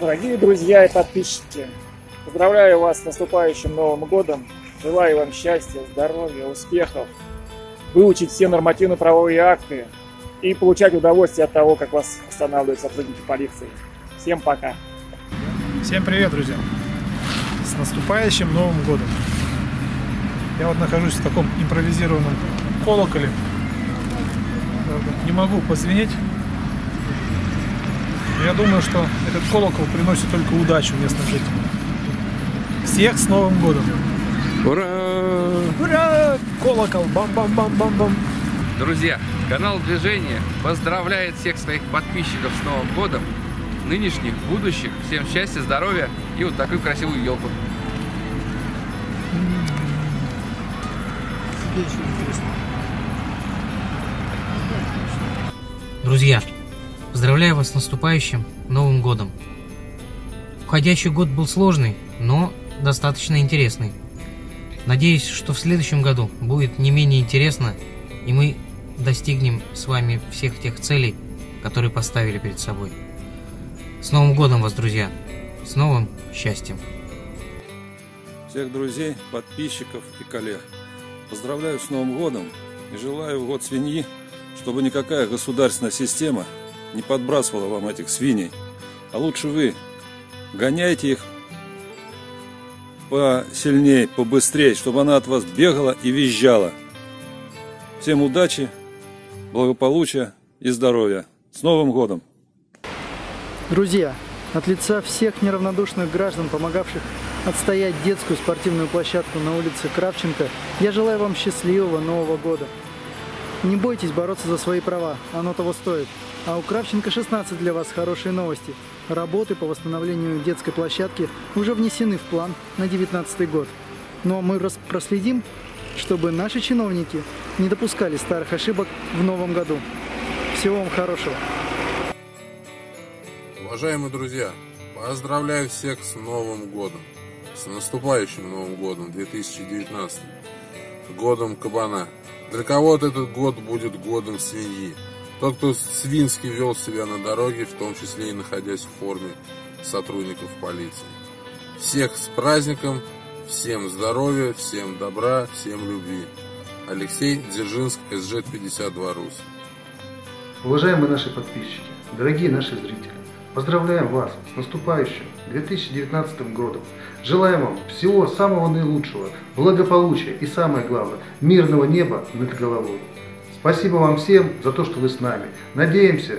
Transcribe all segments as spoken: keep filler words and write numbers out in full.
Дорогие друзья и подписчики, поздравляю вас с наступающим Новым годом. Желаю вам счастья, здоровья, успехов. Выучить все нормативно-правовые акты и получать удовольствие от того, как вас останавливают сотрудники полиции. Всем пока. Всем привет, друзья. С наступающим Новым годом. Я вот нахожусь в таком импровизированном колоколе. Не могу позвонить. Я думаю, что этот колокол приносит только удачу местным жителям. Всех с Новым годом! Ура! Ура! Колокол! Бам-бам-бам-бам-бам! Друзья, канал «Движение» поздравляет всех своих подписчиков с Новым годом, нынешних, будущих. Всем счастья, здоровья и вот такую красивую елку. Друзья, поздравляю вас с наступающим Новым годом. Уходящий год был сложный, но достаточно интересный. Надеюсь, что в следующем году будет не менее интересно, и мы достигнем с вами всех тех целей, которые поставили перед собой. С Новым годом вас, друзья! С новым счастьем! Всех друзей, подписчиков и коллег поздравляю с Новым годом и желаю в год свиньи, чтобы никакая государственная система не подбрасывала вам этих свиней, а лучше вы гоняйте их посильнее, побыстрее, чтобы она от вас бегала и визжала. Всем удачи, благополучия и здоровья. С Новым годом! Друзья, от лица всех неравнодушных граждан, помогавших отстоять детскую спортивную площадку на улице Кравченко, я желаю вам счастливого Нового года. Не бойтесь бороться за свои права, оно того стоит. А у Кравченко шестнадцать для вас хорошие новости. Работы по восстановлению детской площадки уже внесены в план на две тысячи девятнадцатый год. Но мы проследим, чтобы наши чиновники не допускали старых ошибок в новом году. Всего вам хорошего! Уважаемые друзья, поздравляю всех с Новым годом, с наступающим Новым годом две тысячи девятнадцатым, годом кабана. Для кого-то этот год будет годом свиньи. Тот, кто свински вел себя на дороге, в том числе и находясь в форме сотрудников полиции. Всех с праздником, всем здоровья, всем добра, всем любви. Алексей Дзержинск, эс жэ пятьдесят два РУС. Уважаемые наши подписчики, дорогие наши зрители, поздравляем вас с наступающим две тысячи девятнадцатым годом. Желаем вам всего самого наилучшего, благополучия и, самое главное, мирного неба над головой. Спасибо вам всем за то, что вы с нами. Надеемся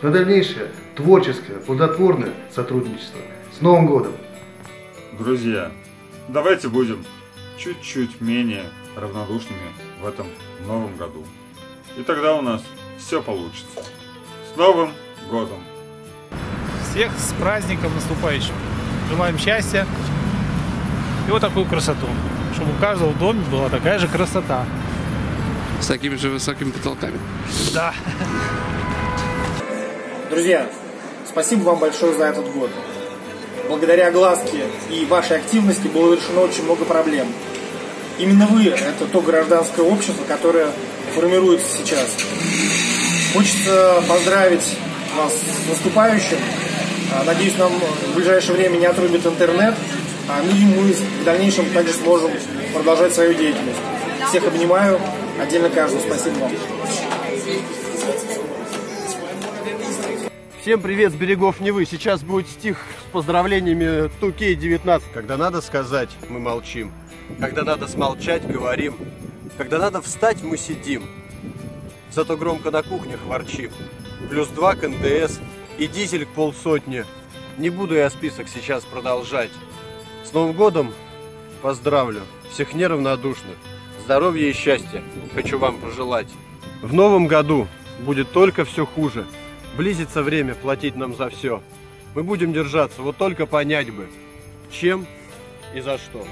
на дальнейшее творческое, плодотворное сотрудничество. С Новым годом! Друзья, давайте будем чуть-чуть менее равнодушными в этом новом году. И тогда у нас все получится. С Новым годом! Всех с праздником наступающим! Желаем счастья и вот такую красоту, чтобы у каждого в доме была такая же красота. С такими же высокими потолками. Да. Друзья, спасибо вам большое за этот год. Благодаря глазке и вашей активности было решено очень много проблем. Именно вы – это то гражданское общество, которое формируется сейчас. Хочется поздравить вас с наступающим. Надеюсь, нам в ближайшее время не отрубит интернет, а мы, мы в дальнейшем также сможем продолжать свою деятельность. Всех обнимаю, отдельно каждому спасибо вам. Всем привет с берегов Невы. Сейчас будет стих с поздравлениями Тукей девятнадцать. Когда надо сказать, мы молчим. Когда надо смолчать, говорим. Когда надо встать, мы сидим. Зато громко на кухнях ворчим. Плюс два к эн дэ эс и дизель к полсотни. Не буду я список сейчас продолжать. С Новым годом поздравлю всех неравнодушных. Здоровья и счастья хочу вам пожелать. В новом году будет только все хуже. Близится время платить нам за все. Мы будем держаться, вот только понять бы, чем и за что.